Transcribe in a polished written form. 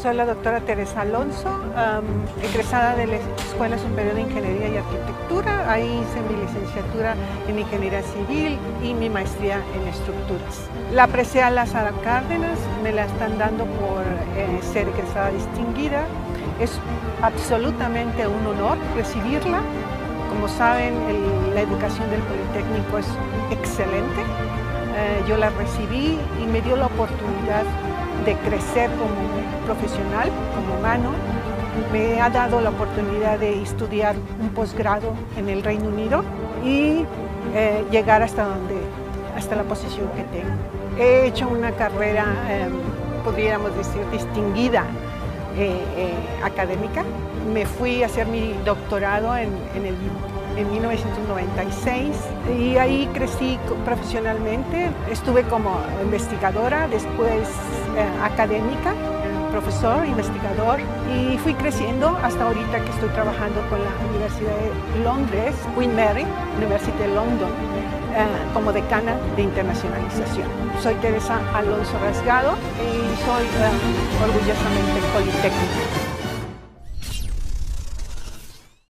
Soy la doctora Teresa Alonso, egresada de la Escuela Superior de Ingeniería y Arquitectura. Ahí hice mi licenciatura en Ingeniería Civil y mi maestría en Estructuras. La Presea Lázaro Cárdenas me la están dando por ser egresada distinguida. Es absolutamente un honor recibirla. Como saben, la educación del Politécnico es excelente. Yo la recibí y me dio la oportunidad de crecer como profesional, como humano. Me ha dado la oportunidad de estudiar un posgrado en el Reino Unido y llegar hasta la posición que tengo. He hecho una carrera, podríamos decir, distinguida académica. Me fui a hacer mi doctorado en 1996 y ahí crecí profesionalmente. Estuve como investigadora, después académica, profesor, investigador, y fui creciendo hasta ahorita que estoy trabajando con la Universidad de Londres, Queen Mary, University of London, como decana de internacionalización. Soy Teresa Alonso Rasgado y soy orgullosamente politécnica.